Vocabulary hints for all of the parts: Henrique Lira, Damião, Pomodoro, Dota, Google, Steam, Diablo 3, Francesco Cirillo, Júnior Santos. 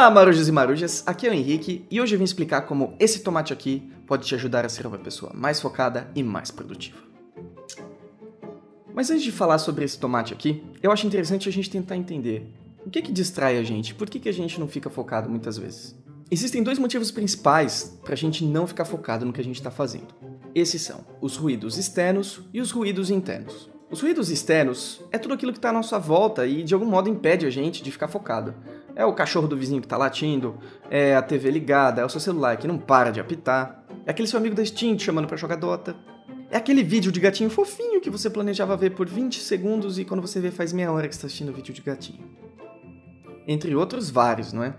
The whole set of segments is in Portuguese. Olá, marujos e marujas, aqui é o Henrique e hoje eu vim explicar como esse tomate aqui pode te ajudar a ser uma pessoa mais focada e mais produtiva. Mas antes de falar sobre esse tomate aqui, eu acho interessante a gente tentar entender o que distrai a gente, por que a gente não fica focado muitas vezes. Existem dois motivos principais para a gente não ficar focado no que a gente está fazendo. Esses são os ruídos externos e os ruídos internos. Os ruídos externos é tudo aquilo que está à nossa volta e de algum modo impede a gente de ficar focado. É o cachorro do vizinho que tá latindo, é a TV ligada, é o seu celular que não para de apitar, é aquele seu amigo da Steam te chamando pra jogar Dota, é aquele vídeo de gatinho fofinho que você planejava ver por 20 segundos e quando você vê faz meia hora que você tá assistindo o vídeo de gatinho. Entre outros vários, não é?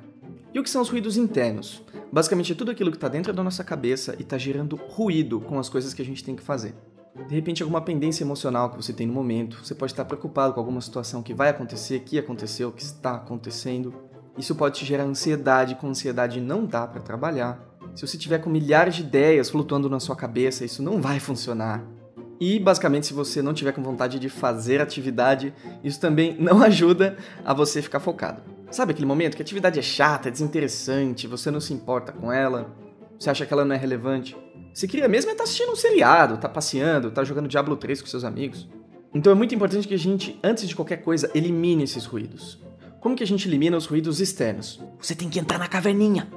E o que são os ruídos internos? Basicamente é tudo aquilo que tá dentro da nossa cabeça e tá gerando ruído com as coisas que a gente tem que fazer. De repente, alguma pendência emocional que você tem no momento, você pode estar preocupado com alguma situação que vai acontecer, que aconteceu, que está acontecendo. Isso pode te gerar ansiedade, com ansiedade não dá para trabalhar. Se você tiver com milhares de ideias flutuando na sua cabeça, isso não vai funcionar. E, basicamente, se você não tiver com vontade de fazer atividade, isso também não ajuda a você ficar focado. Sabe aquele momento que a atividade é chata, é desinteressante, você não se importa com ela, você acha que ela não é relevante? Você queria mesmo estar assistindo um seriado, estar passeando, estar jogando Diablo 3 com seus amigos. Então é muito importante que a gente, antes de qualquer coisa, elimine esses ruídos. Como que a gente elimina os ruídos externos? Você tem que entrar na caverninha!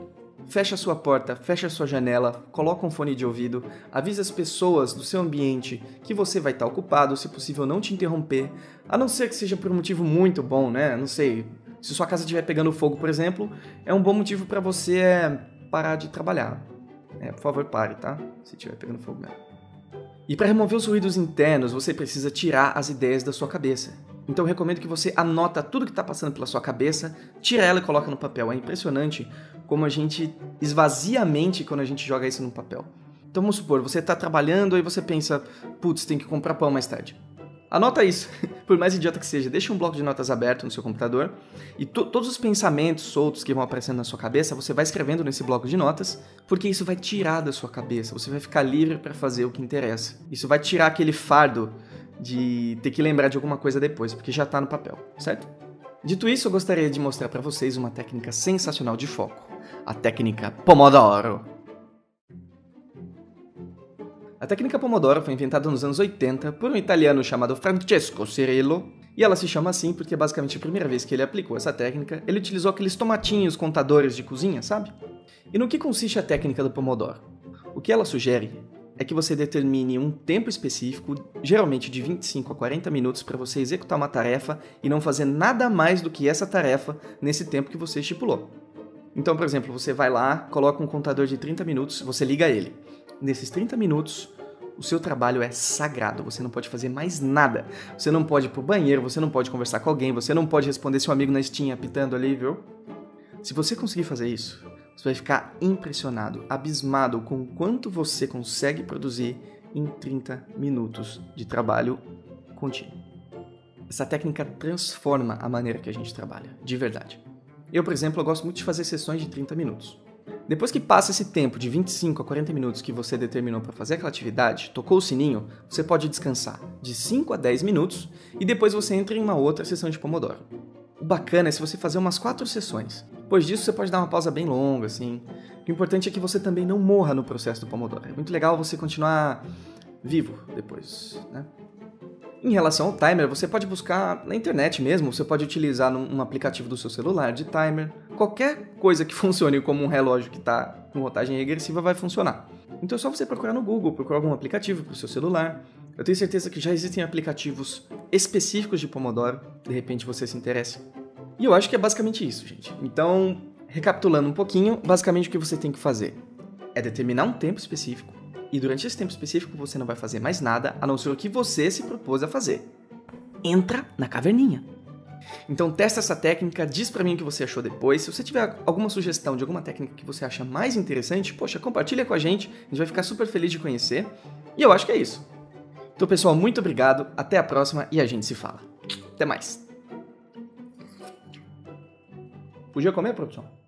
Fecha a sua porta, fecha a sua janela, coloca um fone de ouvido, avisa as pessoas do seu ambiente que você vai estar ocupado, se possível não te interromper, a não ser que seja por um motivo muito bom, né? Não sei, se sua casa estiver pegando fogo, por exemplo, é um bom motivo para você parar de trabalhar. Por favor, pare, tá? Se estiver pegando fogo mesmo. E para remover os ruídos internos, você precisa tirar as ideias da sua cabeça. Então eu recomendo que você anota tudo que está passando pela sua cabeça, tira ela e coloca no papel. É impressionante como a gente esvazia a mente quando a gente joga isso no papel. Então vamos supor, você está trabalhando e você pensa, putz, tem que comprar pão mais tarde. Anota isso, por mais idiota que seja, deixa um bloco de notas aberto no seu computador e todos os pensamentos soltos que vão aparecendo na sua cabeça, você vai escrevendo nesse bloco de notas, porque isso vai tirar da sua cabeça, você vai ficar livre para fazer o que interessa. Isso vai tirar aquele fardo de ter que lembrar de alguma coisa depois, porque já está no papel, certo? Dito isso, eu gostaria de mostrar para vocês uma técnica sensacional de foco, a técnica Pomodoro. A técnica Pomodoro foi inventada nos anos 80 por um italiano chamado Francesco Cirillo, e ela se chama assim porque basicamente a primeira vez que ele aplicou essa técnica, ele utilizou aqueles tomatinhos contadores de cozinha, sabe? E no que consiste a técnica do Pomodoro? O que ela sugere é que você determine um tempo específico, geralmente de 25 a 40 minutos, para você executar uma tarefa e não fazer nada mais do que essa tarefa nesse tempo que você estipulou. Então, por exemplo, você vai lá, coloca um contador de 30 minutos, você liga ele. Nesses 30 minutos, o seu trabalho é sagrado, você não pode fazer mais nada. Você não pode ir pro banheiro, você não pode conversar com alguém, você não pode responder seu amigo na Steam apitando ali, viu? Se você conseguir fazer isso, você vai ficar impressionado, abismado com o quanto você consegue produzir em 30 minutos de trabalho contínuo. Essa técnica transforma a maneira que a gente trabalha, de verdade. Eu, por exemplo, eu gosto muito de fazer sessões de 30 minutos. Depois que passa esse tempo de 25 a 40 minutos que você determinou para fazer aquela atividade, tocou o sininho, você pode descansar de 5 a 10 minutos e depois você entra em uma outra sessão de Pomodoro. O bacana é se você fazer umas 4 sessões. Depois disso você pode dar uma pausa bem longa, assim. O importante é que você também não morra no processo do Pomodoro. É muito legal você continuar vivo depois, né? Em relação ao timer, você pode buscar na internet mesmo, você pode utilizar um aplicativo do seu celular de timer. Qualquer coisa que funcione como um relógio que está com rotagem regressiva vai funcionar. Então é só você procurar no Google, procurar algum aplicativo para o seu celular. Eu tenho certeza que já existem aplicativos específicos de Pomodoro, de repente você se interessa. E eu acho que é basicamente isso, gente. Então, recapitulando um pouquinho, basicamente o que você tem que fazer é determinar um tempo específico, e durante esse tempo específico você não vai fazer mais nada, a não ser o que você se propôs a fazer. Entra na caverninha. Então testa essa técnica, diz pra mim o que você achou depois. Se você tiver alguma sugestão de alguma técnica que você acha mais interessante, poxa, compartilha com a gente vai ficar super feliz de conhecer. E eu acho que é isso. Então pessoal, muito obrigado, até a próxima e a gente se fala. Até mais. Podia comer, produção?